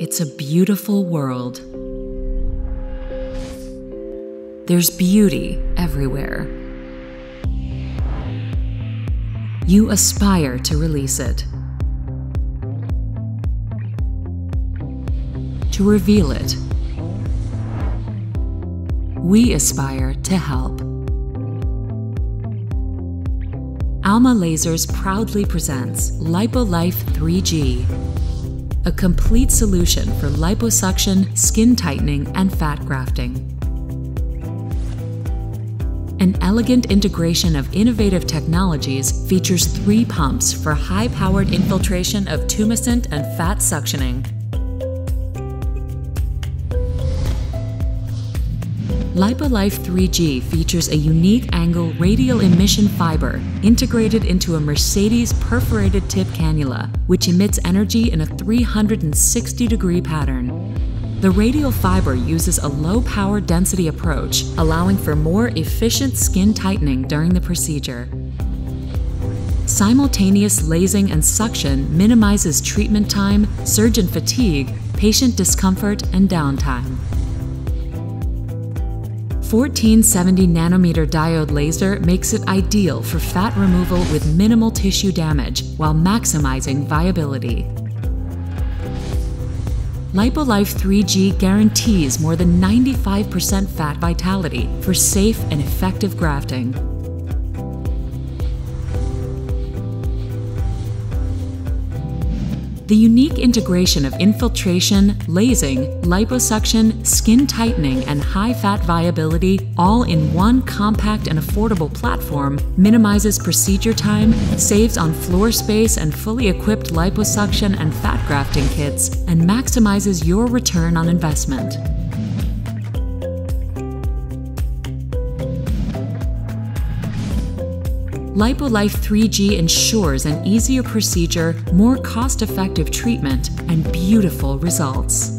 It's a beautiful world. There's beauty everywhere. You aspire to release it, to reveal it. We aspire to help. Alma Lasers proudly presents LipoLife 3G, a complete solution for liposuction, skin tightening, and fat grafting. An elegant integration of innovative technologies features 3 pumps for high-powered infiltration of tumescent and fat suctioning. LipoLife 3G features a unique angle radial emission fiber integrated into a Mercedes perforated tip cannula, which emits energy in a 360-degree pattern. The radial fiber uses a low-power density approach, allowing for more efficient skin tightening during the procedure. Simultaneous lasing and suction minimizes treatment time, surgeon fatigue, patient discomfort, and downtime. 1470nm diode laser makes it ideal for fat removal with minimal tissue damage while maximizing viability. LipoLife 3G guarantees more than 95% fat vitality for safe and effective grafting. The unique integration of infiltration, lasing, liposuction, skin tightening, and high-fat viability, all in one compact and affordable platform, minimizes procedure time, saves on floor space and fully equipped liposuction and fat grafting kits, and maximizes your return on investment. LipoLife 3G ensures an easier procedure, more cost-effective treatment, and beautiful results.